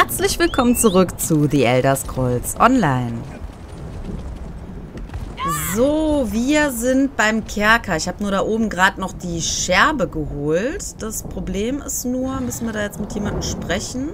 Herzlich willkommen zurück zu The Elder Scrolls Online. So, wir sind beim Kerker. Ich habe nur da oben gerade noch die Scherbe geholt. Das Problem ist nur, müssen wir da jetzt mit jemandem sprechen?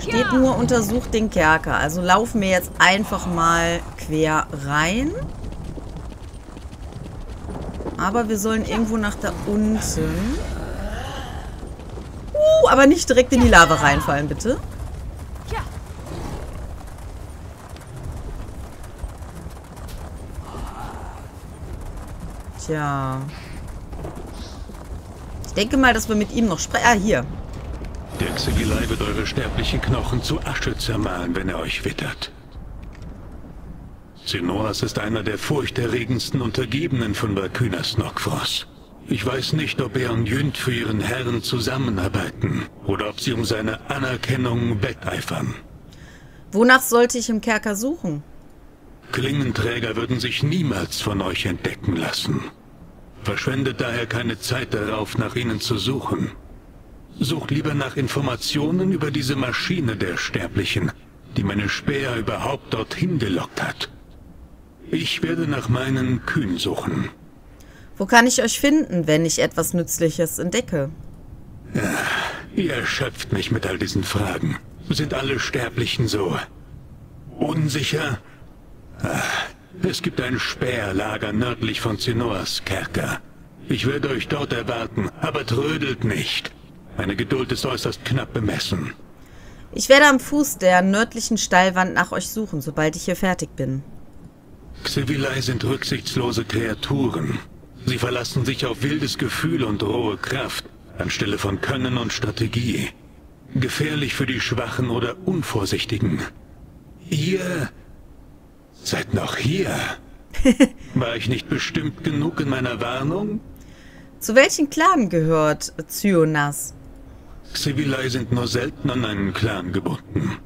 Steht nur, untersucht den Kerker. Also laufen wir jetzt einfach mal quer rein. Aber wir sollen irgendwo nach da unten. Aber nicht direkt in die Lava reinfallen, bitte. Tja. Ich denke mal, dass wir mit ihm noch sprechen. Ah, hier. Der Xigilei wird eure sterblichen Knochen zu Asche zermahlen, wenn er euch wittert. Zynoahz ist einer der furchterregendsten Untergebenen von Bakunas-Nogfoss. Ich weiß nicht, ob er und Jünd für ihren Herren zusammenarbeiten oder ob sie um seine Anerkennung wetteifern. Wonach sollte ich im Kerker suchen? Klingenträger würden sich niemals von euch entdecken lassen. Verschwendet daher keine Zeit darauf, nach ihnen zu suchen. Sucht lieber nach Informationen über diese Maschine der Sterblichen, die meine Späher überhaupt dorthin gelockt hat. Ich werde nach meinen Kühen suchen. Wo kann ich euch finden, wenn ich etwas Nützliches entdecke? Ach, ihr erschöpft mich mit all diesen Fragen. Sind alle Sterblichen so unsicher? Ach, es gibt ein Späherlager nördlich von Zynoahz Kerker. Ich werde euch dort erwarten, aber trödelt nicht. Meine Geduld ist äußerst knapp bemessen. Ich werde am Fuß der nördlichen Steilwand nach euch suchen, sobald ich hier fertig bin. Xivilai sind rücksichtslose Kreaturen. Sie verlassen sich auf wildes Gefühl und rohe Kraft, anstelle von Können und Strategie. Gefährlich für die Schwachen oder Unvorsichtigen. Ihr seid noch hier. War ich nicht bestimmt genug in meiner Warnung? Zu welchen Clan gehört Zynoahz? Xivilai sind nur selten an einen Clan gebunden.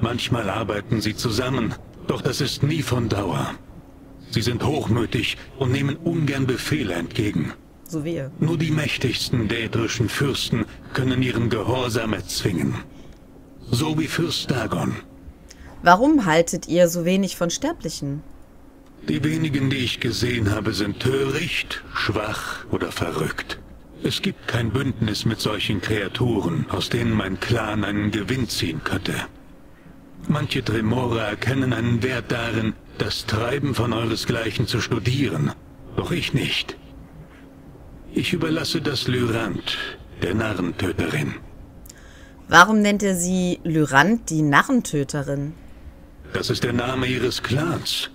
Manchmal arbeiten sie zusammen, doch das ist nie von Dauer. Sie sind hochmütig und nehmen ungern Befehle entgegen. So wie er. Nur die mächtigsten dädrischen Fürsten können ihren Gehorsam erzwingen. So wie Fürst Dagon. Warum haltet ihr so wenig von Sterblichen? Die wenigen, die ich gesehen habe, sind töricht, schwach oder verrückt. Es gibt kein Bündnis mit solchen Kreaturen, aus denen mein Clan einen Gewinn ziehen könnte. Manche Dremora erkennen einen Wert darin, das Treiben von euresgleichen zu studieren, doch ich nicht. Ich überlasse das Lyranth, der Narrentöterin. Warum nennt er sie Lyranth, die Narrentöterin? Das ist der Name ihres Clans.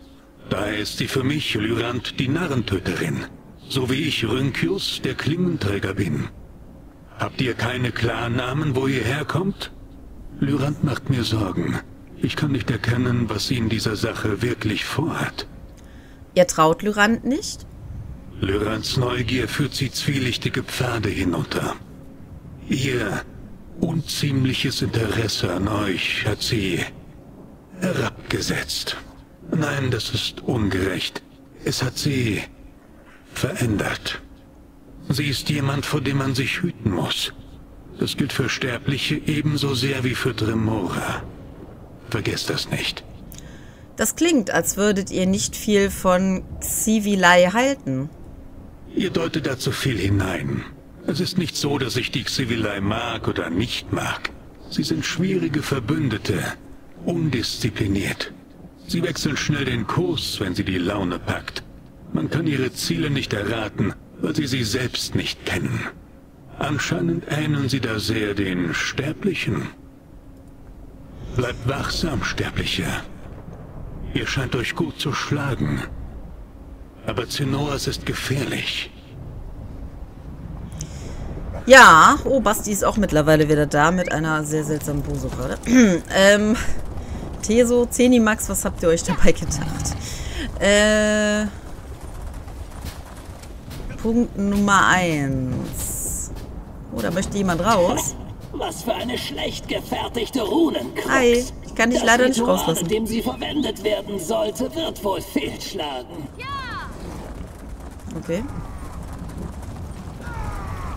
Daher ist sie für mich Lyranth, die Narrentöterin, so wie ich Rynkiuz, der Klingenträger bin. Habt ihr keine Clannamen, wo ihr herkommt? Lyranth macht mir Sorgen. Ich kann nicht erkennen, was sie in dieser Sache wirklich vorhat. Ihr traut Lyranth nicht? Lyranths Neugier führt sie zwielichtige Pfade hinunter. Ihr unziemliches Interesse an euch hat sie herabgesetzt. Nein, das ist ungerecht. Es hat sie verändert. Sie ist jemand, vor dem man sich hüten muss. Das gilt für Sterbliche ebenso sehr wie für Dremora. Vergesst das nicht. Das klingt, als würdet ihr nicht viel von Xivilai halten. Ihr deutet da zu viel hinein. Es ist nicht so, dass ich die Xivilai mag oder nicht mag. Sie sind schwierige Verbündete, undiszipliniert. Sie wechseln schnell den Kurs, wenn sie die Laune packt. Man kann ihre Ziele nicht erraten, weil sie sie selbst nicht kennen. Anscheinend ähneln sie da sehr den Sterblichen. Bleibt wachsam, Sterbliche. Ihr scheint euch gut zu schlagen. Aber Zynoahz ist gefährlich. Ja, Basti ist auch mittlerweile wieder da mit einer sehr seltsamen Pose gerade. Teso, Zenimax, was habt ihr euch dabei gedacht? Punkt Nummer 1. Oh, da möchte jemand raus. Was für eine schlecht gefertigte Runenkrux. Hi, ich kann dich leider nicht rauslassen. Das Ritual, in dem sie verwendet werden sollte, wird wohl fehlschlagen. Ja. Okay.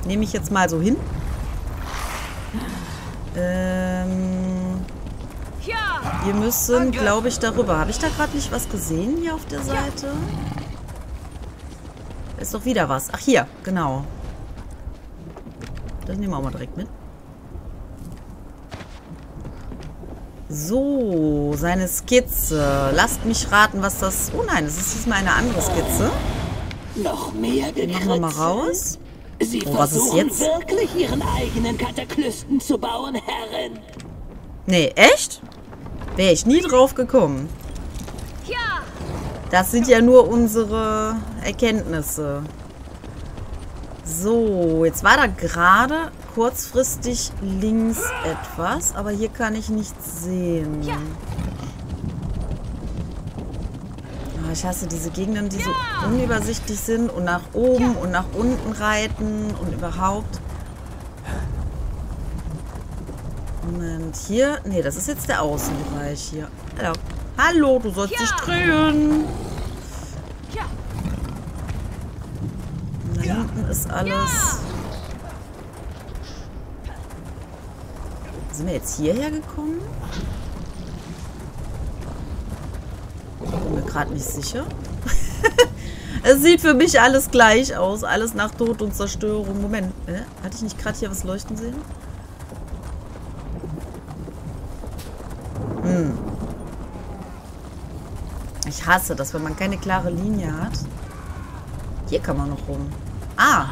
Nehme ich jetzt mal so hin. Wir müssen, glaube ich, darüber. Habe ich da gerade nicht was gesehen hier auf der Seite? Da ist doch wieder was. Ach, hier, genau. Das nehmen wir auch mal direkt mit. So, seine Skizze. Lasst mich raten, was das... Oh nein, es ist diesmal eine andere Skizze. Noch mehr Gekritzel. Machen wir mal raus. Sie versuchen wirklich ihren eigenen Kataklysten zu bauen, Herrin. Nee, echt? Wäre ich nie drauf gekommen. Ja. Das sind ja nur unsere Erkenntnisse. So, jetzt war da gerade kurzfristig links etwas, aber hier kann ich nichts sehen. Oh, ich hasse diese Gegenden, die so unübersichtlich sind und nach oben und nach unten reiten und überhaupt. Moment, hier. Nee, das ist jetzt der Außenbereich hier. Hallo. Hallo, du sollst dich drehen. Da hinten ist alles. Sind wir jetzt hierher gekommen? Bin mir gerade nicht sicher. Es sieht für mich alles gleich aus. Alles nach Tod und Zerstörung. Moment, hatte ich nicht gerade hier was leuchten sehen? Hm. Ich hasse das, wenn man keine klare Linie hat. Hier kann man noch rum. Ah.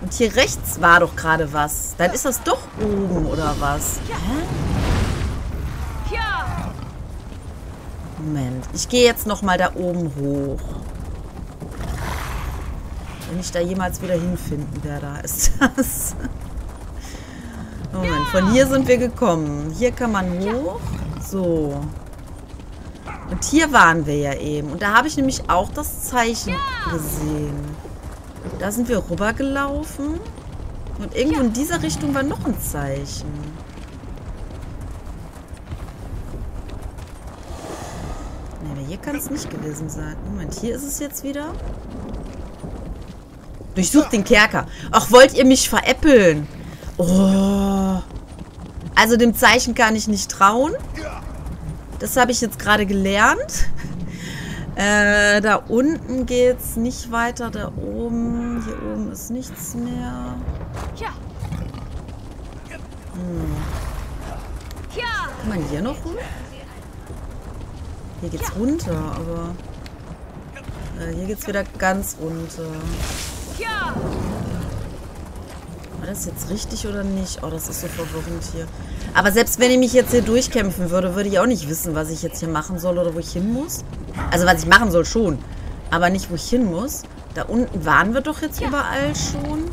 Und hier rechts war doch gerade was. Dann ist das doch oben, oder was? Hä? Moment. Ich gehe jetzt nochmal da oben hoch. Wenn ich da jemals wieder hinfinden werde, da ist das. Moment, von hier sind wir gekommen. Hier kann man hoch. So. Und hier waren wir ja eben. Und da habe ich nämlich auch das Zeichen gesehen. Da sind wir rübergelaufen. Und irgendwo in dieser Richtung war noch ein Zeichen. Ne, aber hier kann es nicht gewesen sein. Moment, hier ist es jetzt wieder. Durchsucht den Kerker. Ach, wollt ihr mich veräppeln? Oh. Also dem Zeichen kann ich nicht trauen. Das habe ich jetzt gerade gelernt. Da unten geht's nicht weiter. Da oben. Hier oben ist nichts mehr. Kann man hier noch runter? Hier geht's runter, aber... hier geht's wieder ganz runter. War das jetzt richtig oder nicht? Oh, das ist so verwirrend hier. Aber selbst wenn ich mich jetzt hier durchkämpfen würde, würde ich auch nicht wissen, was ich jetzt hier machen soll oder wo ich hin muss. Also was ich machen soll schon, aber nicht, wo ich hin muss. Da unten waren wir doch jetzt überall schon.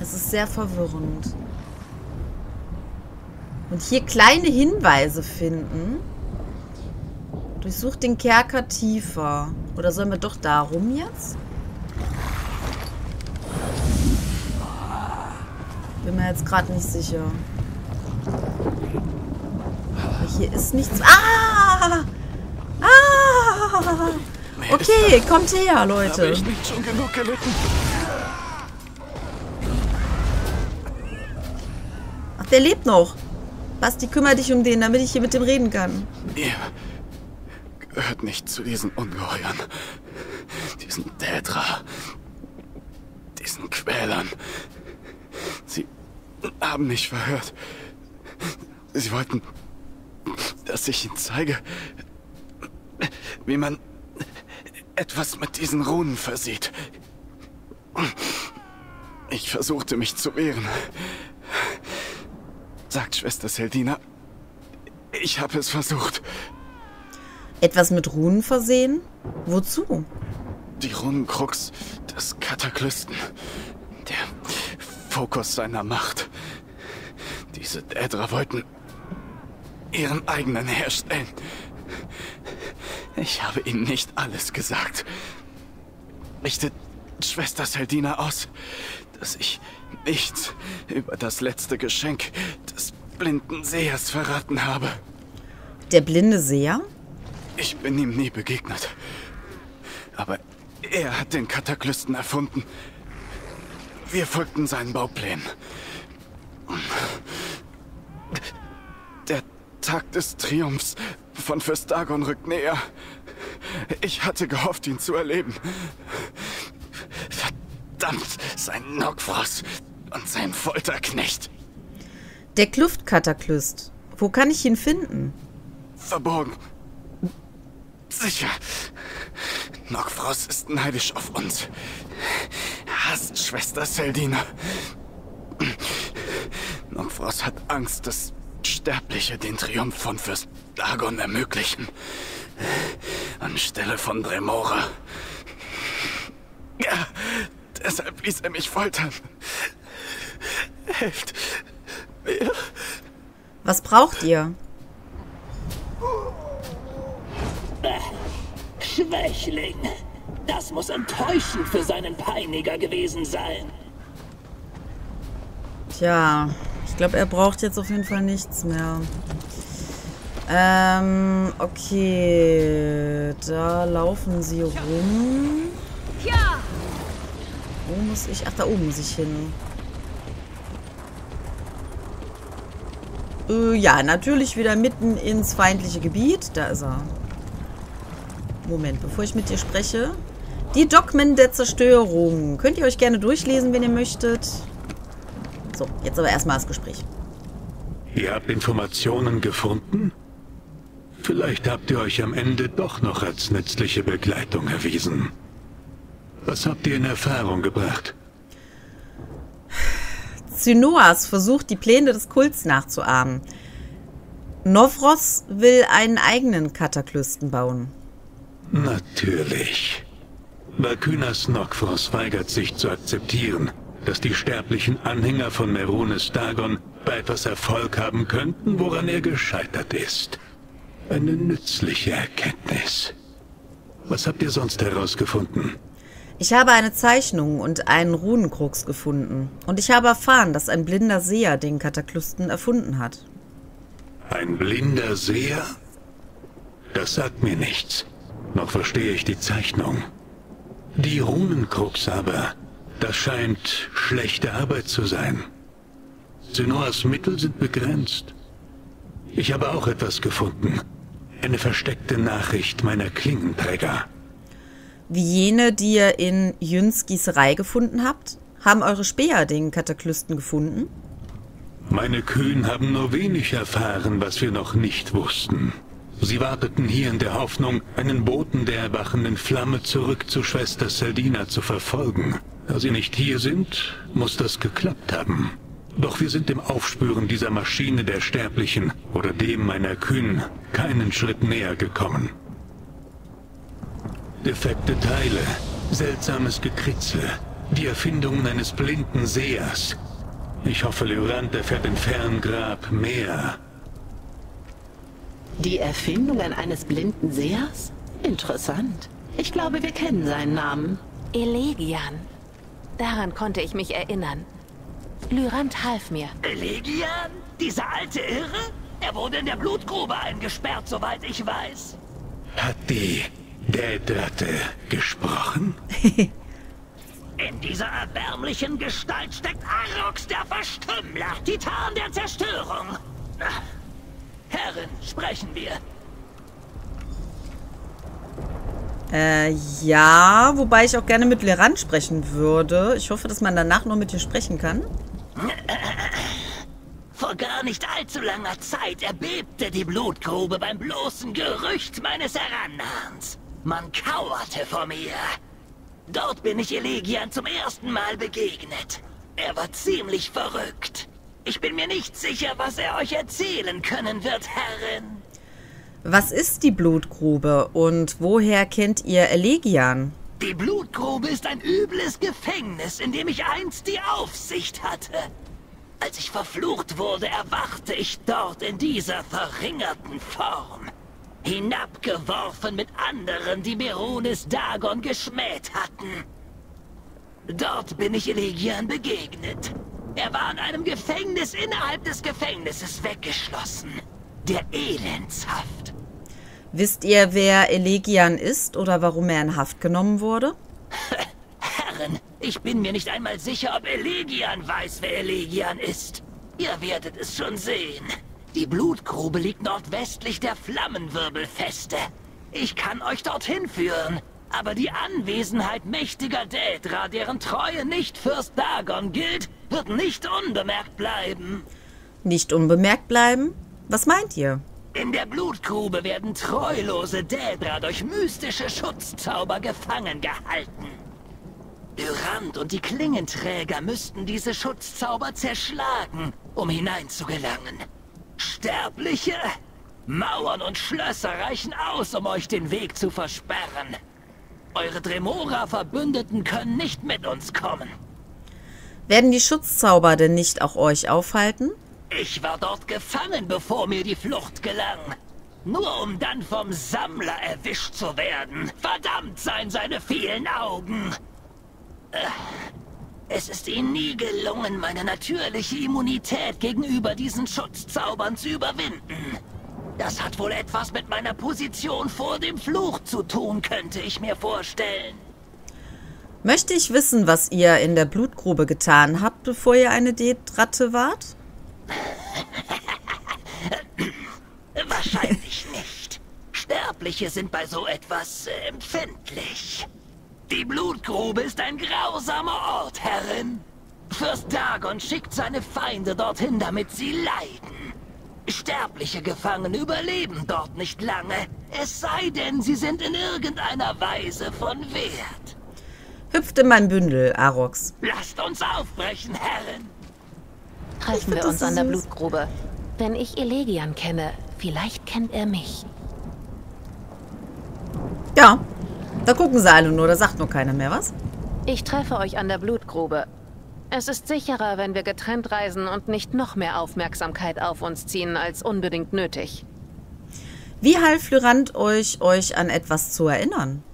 Das ist sehr verwirrend. Und hier kleine Hinweise finden. Durchsucht den Kerker tiefer. Oder sollen wir doch da rum jetzt? Bin mir jetzt gerade nicht sicher. Aber hier ist nichts... Ah! Ah! Okay, kommt her, Leute. Habe ich nicht schon genug gelitten? Ach, der lebt noch. Basti, kümmere dich um den, damit ich hier mit dem reden kann. Ja. Hört nicht zu diesen Ungeheuern, diesen Dädra, diesen Quälern. Sie haben mich verhört. Sie wollten, dass ich ihnen zeige, wie man etwas mit diesen Runen versieht. Ich versuchte, mich zu wehren. Sagt Schwester Seldina, ich habe es versucht. Etwas mit Runen versehen? Wozu? Die Runenkrux des Kataklysten. Der Fokus seiner Macht. Diese Dädra wollten ihren eigenen herstellen. Ich habe ihnen nicht alles gesagt. Richtet Schwester Seldina aus, dass ich nichts über das letzte Geschenk des blinden Sehers verraten habe. Der blinde Seher? Ich bin ihm nie begegnet. Aber Er hat den Kataklysten erfunden. Wir folgten seinen Bauplänen. Der Tag des Triumphs von Fürst Dagon rückt näher. Ich hatte gehofft, ihn zu erleben. Verdammt, sein Nokfrosst und sein Folterknecht. Der Kluftkataklyst. Wo kann ich ihn finden? Verborgen. Sicher. Nokfrosst ist neidisch auf uns. Er hasst Schwester Seldina. Nokfrosst hat Angst, dass Sterbliche den Triumph von Fürst Dagon ermöglichen. Anstelle von Dremora. Ja, deshalb ließ er mich foltern. Helft mir. Was braucht ihr? Schwächling, das muss enttäuschend für seinen Peiniger gewesen sein. Tja, ich glaube, er braucht jetzt auf jeden Fall nichts mehr. Okay. Da laufen sie rum. Wo muss ich? Ach, da oben muss ich hin. Ja, natürlich wieder mitten ins feindliche Gebiet. Da ist er. Moment, bevor ich mit dir spreche. Die Dogmen der Zerstörung. Könnt ihr euch gerne durchlesen, wenn ihr möchtet. So, jetzt aber erstmal das Gespräch. Ihr habt Informationen gefunden? Vielleicht habt ihr euch am Ende doch noch als nützliche Begleitung erwiesen. Was habt ihr in Erfahrung gebracht? Zynoahz versucht, die Pläne des Kults nachzuahmen. Nokfrosst will einen eigenen Kataklysten bauen. Natürlich. Bakunas-Nogfoss weigert sich zu akzeptieren, dass die sterblichen Anhänger von Merunes Dagon bei etwas Erfolg haben könnten, woran er gescheitert ist. Eine nützliche Erkenntnis. Was habt ihr sonst herausgefunden? Ich habe eine Zeichnung und einen Runenkrux gefunden. Und ich habe erfahren, dass ein blinder Seher den Kataklysten erfunden hat. Ein blinder Seher? Das sagt mir nichts. Noch verstehe ich die Zeichnung. Die Runenkrux aber, das scheint schlechte Arbeit zu sein. Zynoahz' Mittel sind begrenzt. Ich habe auch etwas gefunden. Eine versteckte Nachricht meiner Klingenträger. Wie jene, die ihr in Jünds Gießerei gefunden habt? Haben eure Späher den Kataklysten gefunden? Meine Kühen haben nur wenig erfahren, was wir noch nicht wussten. Sie warteten hier in der Hoffnung, einen Boten der erwachenden Flamme zurück zu Schwester Seldina zu verfolgen. Da sie nicht hier sind, muss das geklappt haben. Doch wir sind dem Aufspüren dieser Maschine der Sterblichen oder dem meiner Kühen keinen Schritt näher gekommen. Defekte Teile, seltsames Gekritzel, die Erfindungen eines blinden Sehers. Ich hoffe, Lyranth erfährt im Ferngrab mehr. Die Erfindungen eines blinden Sehers? Interessant. Ich glaube, wir kennen seinen Namen. Elegian. Daran konnte ich mich erinnern. Lyranth half mir. Elegian? Dieser alte Irre? Er wurde in der Blutgrube eingesperrt, soweit ich weiß. Hat die Däderte gesprochen? In dieser erbärmlichen Gestalt steckt Arox, der Verstümmler, Titan der Zerstörung. Herren, sprechen wir. Ja, wobei ich auch gerne mit Lyranth sprechen würde. Ich hoffe, dass man danach noch mit dir sprechen kann. Vor gar nicht allzu langer Zeit erbebte die Blutgrube beim bloßen Gerücht meines Herannahens. Man kauerte vor mir. Dort bin ich Elegian zum ersten Mal begegnet. Er war ziemlich verrückt. Ich bin mir nicht sicher, was er euch erzählen können wird, Herrin. Was ist die Blutgrube und woher kennt ihr Elegian? Die Blutgrube ist ein übles Gefängnis, in dem ich einst die Aufsicht hatte. Als ich verflucht wurde, erwachte ich dort in dieser verringerten Form. Hinabgeworfen mit anderen, die Merunes Dagon geschmäht hatten. Dort bin ich Elegian begegnet. Er war in einem Gefängnis innerhalb des Gefängnisses weggeschlossen. Der Elendshaft. Wisst ihr, wer Elegian ist oder warum er in Haft genommen wurde? Herren, ich bin mir nicht einmal sicher, ob Elegian weiß, wer Elegian ist. Ihr werdet es schon sehen. Die Blutgrube liegt nordwestlich der Flammenwirbelfeste. Ich kann euch dorthin führen. Aber die Anwesenheit mächtiger Dädra, deren Treue nicht Fürst Dagon gilt, wird nicht unbemerkt bleiben. Nicht unbemerkt bleiben? Was meint ihr? In der Blutgrube werden treulose Dädra durch mystische Schutzzauber gefangen gehalten. Lyranth und die Klingenträger müssten diese Schutzzauber zerschlagen, um hineinzugelangen. Sterbliche? Mauern und Schlösser reichen aus, um euch den Weg zu versperren. Eure Dremora-Verbündeten können nicht mit uns kommen. Werden die Schutzzauber denn nicht auch euch aufhalten? Ich war dort gefangen, bevor mir die Flucht gelang. Nur um dann vom Sammler erwischt zu werden. Verdammt seien seine vielen Augen. Es ist ihnen nie gelungen, meine natürliche Immunität gegenüber diesen Schutzzaubern zu überwinden. Das hat wohl etwas mit meiner Position vor dem Fluch zu tun, könnte ich mir vorstellen. Möchte ich wissen, was ihr in der Blutgrube getan habt, bevor ihr eine Dädratte wart? Wahrscheinlich nicht. Sterbliche sind bei so etwas empfindlich. Die Blutgrube ist ein grausamer Ort, Herrin. Fürst Dagon schickt seine Feinde dorthin, damit sie leiden. Sterbliche Gefangene überleben dort nicht lange, es sei denn, sie sind in irgendeiner Weise von Wert. Hüpft in mein Bündel, Arox. Lasst uns aufbrechen, Herren. Treffen wir uns an der Blutgrube. Wenn ich Elegian kenne, vielleicht kennt er mich. Ja, da gucken sie alle nur, da sagt nur keiner mehr was. Ich treffe euch an der Blutgrube. Es ist sicherer, wenn wir getrennt reisen und nicht noch mehr Aufmerksamkeit auf uns ziehen, als unbedingt nötig. Wie half Lyranth euch an etwas zu erinnern?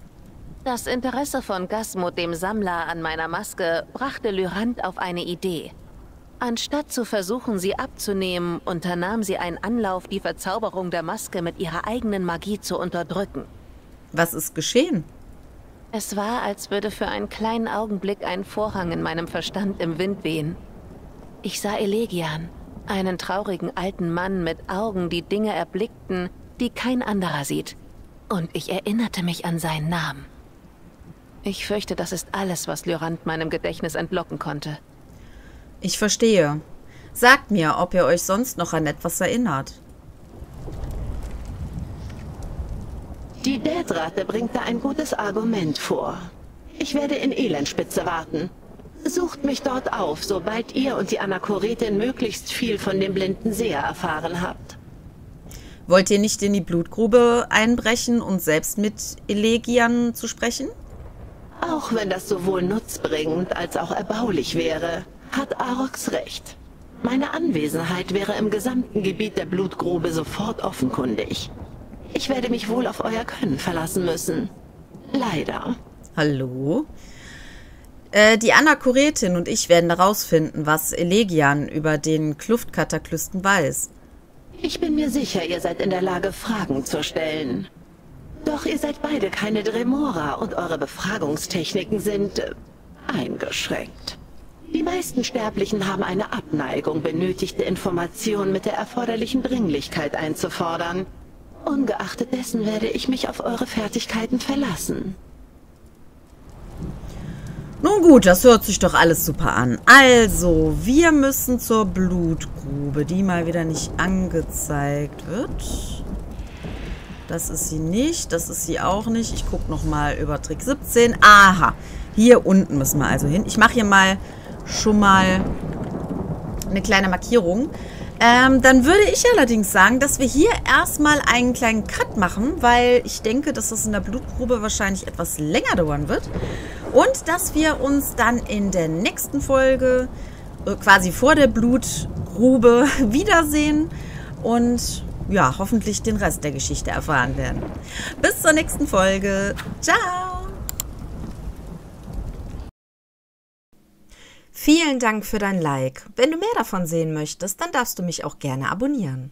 Das Interesse von Gasmut, dem Sammler, an meiner Maske, brachte Lyranth auf eine Idee. Anstatt zu versuchen, sie abzunehmen, unternahm sie einen Anlauf, die Verzauberung der Maske mit ihrer eigenen Magie zu unterdrücken. Was ist geschehen? Es war, als würde für einen kleinen Augenblick ein Vorhang in meinem Verstand im Wind wehen. Ich sah Elegian, einen traurigen alten Mann mit Augen, die Dinge erblickten, die kein anderer sieht. Und ich erinnerte mich an seinen Namen. Ich fürchte, das ist alles, was Lyranth meinem Gedächtnis entlocken konnte. Ich verstehe. Sagt mir, ob ihr euch sonst noch an etwas erinnert. Die Dädratte bringt da ein gutes Argument vor. Ich werde in Elendspitze warten. Sucht mich dort auf, sobald ihr und die Anakoretin möglichst viel von dem blinden Seher erfahren habt. Wollt ihr nicht in die Blutgrube einbrechen und selbst mit Elegian zu sprechen? Auch wenn das sowohl nutzbringend als auch erbaulich wäre, hat Arox recht. Meine Anwesenheit wäre im gesamten Gebiet der Blutgrube sofort offenkundig. Ich werde mich wohl auf euer Können verlassen müssen. Leider. Hallo? Die Anakoretin und ich werden herausfinden, was Elegian über den Kluftkataklysten weiß. Ich bin mir sicher, ihr seid in der Lage, Fragen zu stellen. Doch ihr seid beide keine Dremora und eure Befragungstechniken sind eingeschränkt. Die meisten Sterblichen haben eine Abneigung, benötigte Informationen mit der erforderlichen Dringlichkeit einzufordern. Ungeachtet dessen werde ich mich auf eure Fertigkeiten verlassen. Nun gut, das hört sich doch alles super an. Also, wir müssen zur Blutgrube, die mal wieder nicht angezeigt wird. Das ist sie nicht, das ist sie auch nicht. Ich gucke nochmal über Trick 17. Aha, hier unten müssen wir also hin. Ich mache hier mal schon mal eine kleine Markierung. Dann würde ich allerdings sagen, dass wir hier erstmal einen kleinen Cut machen, weil ich denke, dass das in der Blutgrube wahrscheinlich etwas länger dauern wird. Und dass wir uns dann in der nächsten Folge, quasi vor der Blutgrube, wiedersehen und ja, hoffentlich den Rest der Geschichte erfahren werden. Bis zur nächsten Folge. Ciao! Vielen Dank für dein Like. Wenn du mehr davon sehen möchtest, dann darfst du mich auch gerne abonnieren.